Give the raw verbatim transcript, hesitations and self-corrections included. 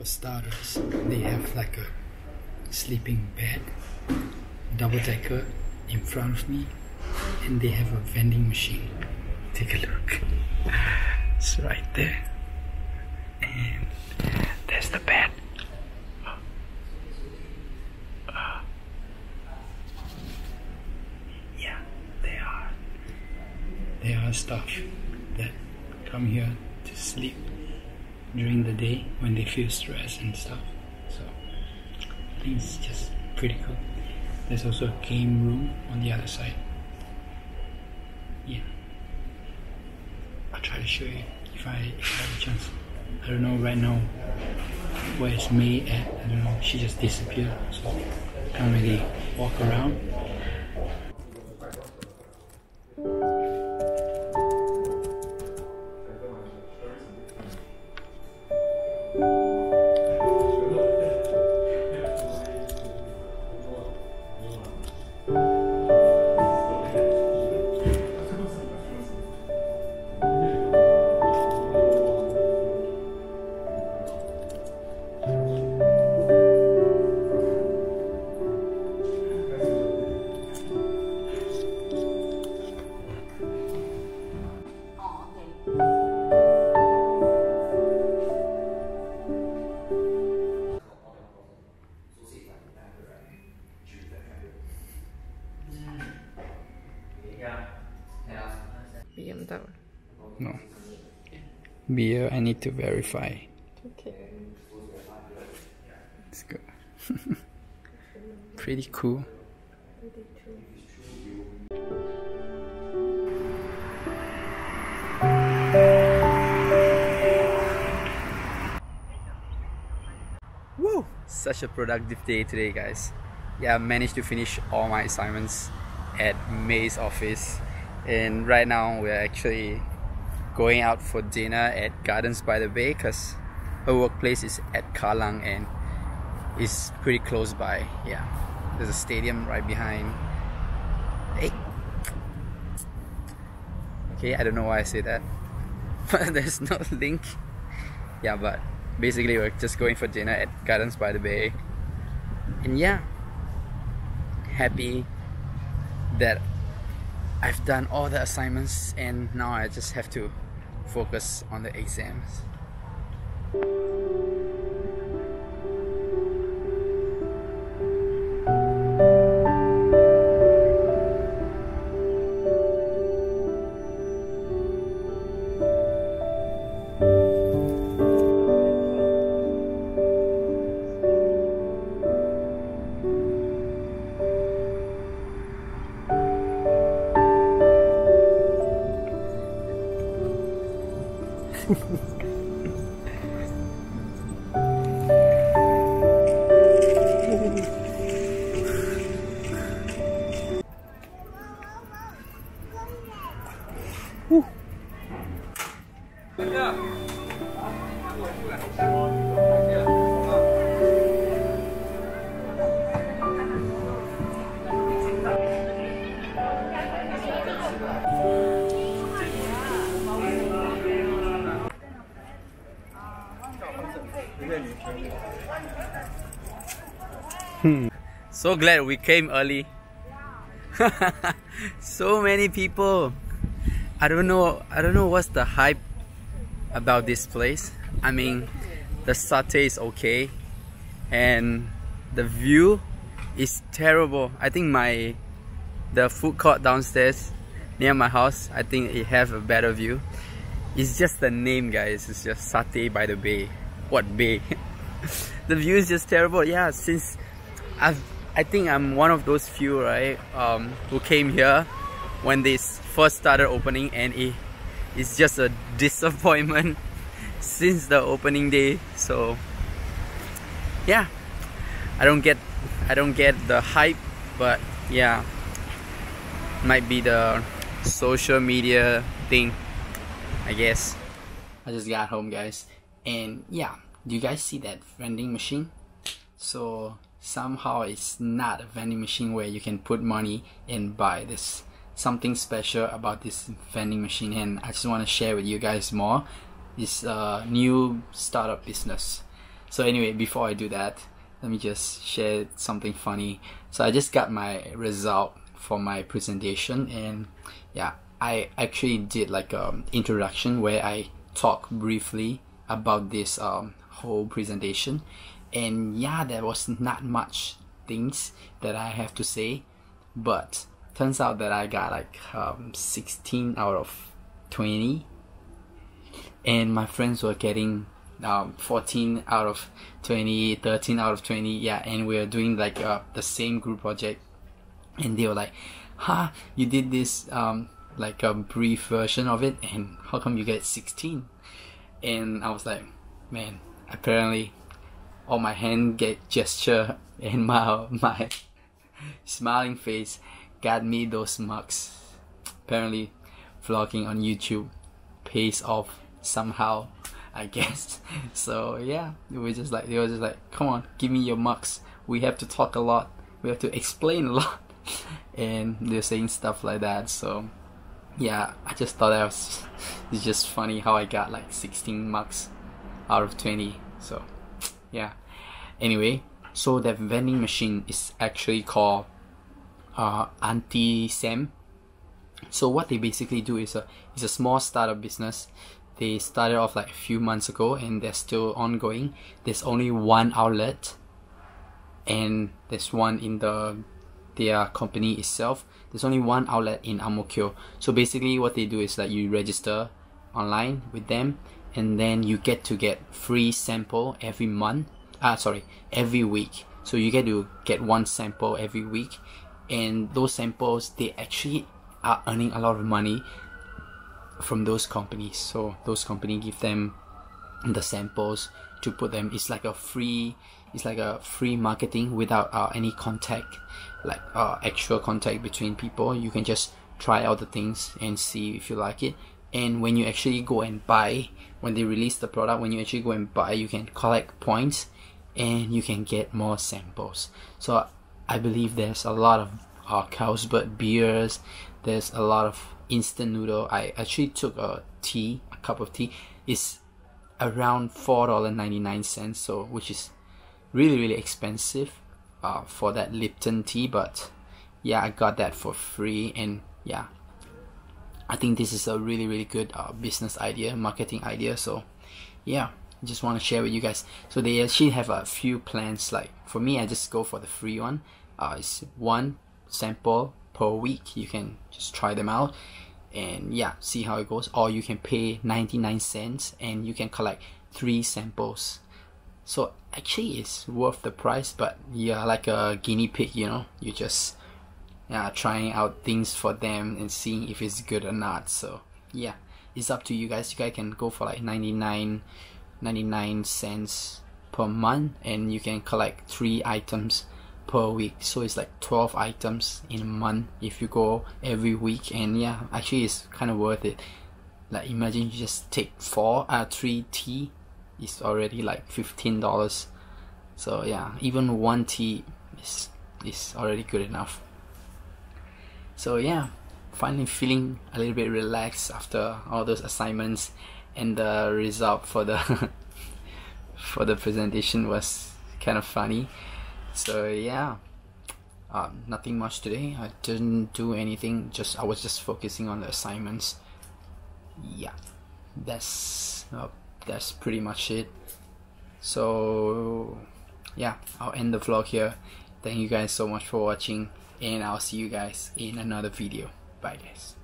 for starters. They have like a sleeping bed, double-decker in front of me, and they have a vending machine. Take a look. It's right there. And there's the bed. Yeah, there are. There are staff that come here to sleep during the day when they feel stressed and stuff. So I think it's just pretty cool. There's also a game room on the other side. Yeah. I'll try to show you if I, if I have a chance. I don't know right now where it's May at. I don't know. She just disappeared, so I can't really walk around. No. Beer, I need to verify. Okay. Let's go. Pretty cool. Pretty cool. Woo! Such a productive day today, guys. Yeah, I managed to finish all my assignments at May's office. And right now we're actually going out for dinner at Gardens by the Bay because her workplace is at Kallang and it's pretty close by. Yeah, there's a stadium right behind. Hey. Okay, I don't know why I say that, but there's no link. Yeah, but basically we're just going for dinner at Gardens by the Bay. And yeah, happy that I've done all the assignments and now I just have to focus on the exams. Hmm. So glad we came early. So many people. I don't know I don't know what's the hype about this place. I mean, the satay is okay and the view is terrible. I think my the food court downstairs near my house, I think it have a better view. It's just the name, guys. It's just Satay by the Bay. What bay? The view is just terrible. Yeah, since I've, I think I'm one of those few, right, um, who came here when they first started opening, and it, it's just a disappointment since the opening day. So yeah, I don't get I don't get the hype, but yeah, might be the social media thing, I guess. I just got home, guys, and yeah, do you guys see that vending machine? So somehow it's not a vending machine where you can put money and buy. There's something special about this vending machine, and I just want to share with you guys more. It's a new startup business. So anyway, before I do that, let me just share something funny. So I just got my result for my presentation, and yeah, I actually did like an introduction where I talked briefly about this um, whole presentation, and yeah, there was not much things that I have to say, but turns out that I got like um, sixteen out of twenty, and my friends were getting um, fourteen out of twenty, thirteen out of twenty, yeah, and we were doing like uh, the same group project, and they were like, ha, you did this um, like a brief version of it, and how come you get sixteen? And I was like, man, apparently all my hand get gesture and my, my smiling face got me those marks. Apparently vlogging on YouTube pays off somehow, I guess. So yeah, it was just like, they were just like, come on, give me your marks. We have to talk a lot. We have to explain a lot. And they're saying stuff like that. So yeah, I just thought that was, it's just funny how I got like sixteen marks out of twenty. So yeah. Anyway, so that vending machine is actually called uh, Auntie Sam. So what they basically do is a, it's a small startup business. They started off like a few months ago and they're still ongoing. There's only one outlet, and there's one in the their company itself. There's only one outlet in Amokyo. So basically what they do is that you register online with them, and then you get to get free sample every month. Ah, sorry, every week. So you get to get one sample every week, and those samples, they actually are earning a lot of money from those companies. So those companies give them the samples to put them. It's like a free, it's like a free marketing without uh, any contact, like uh, actual contact between people. You can just try out the things and see if you like it. And when you actually go and buy, when they release the product, when you actually go and buy, you can collect points and you can get more samples. So I believe there's a lot of uh, Carlsberg beers, there's a lot of instant noodle. I actually took a tea, a cup of tea. It's around four dollars and ninety-nine cents, so which is really really expensive uh, for that Lipton tea, but yeah, I got that for free. And yeah, I think this is a really really good uh, business idea, marketing idea. So yeah, just want to share with you guys. So they actually have a few plans. Like for me, I just go for the free one. Uh, it's one sample per week. You can just try them out and yeah, see how it goes. Or you can pay ninety-nine cents and you can collect three samples. So actually it's worth the price, but yeah, like a guinea pig, you know, you just Uh, trying out things for them and seeing if it's good or not. So yeah, it's up to you guys. You guys can go for like ninety-nine cents per month, and you can collect three items per week. So it's like twelve items in a month if you go every week. And yeah, actually it's kind of worth it. Like imagine you just take four uh three tea, it's already like fifteen dollars. So yeah, even one tea is is already good enough. So yeah, finally feeling a little bit relaxed after all those assignments, and the result for the for the presentation was kind of funny. So yeah, um, nothing much today. I didn't do anything. Just I was just focusing on the assignments. Yeah, that's uh, that's pretty much it. So yeah, I'll end the vlog here. Thank you guys so much for watching, and I'll see you guys in another video. Bye guys.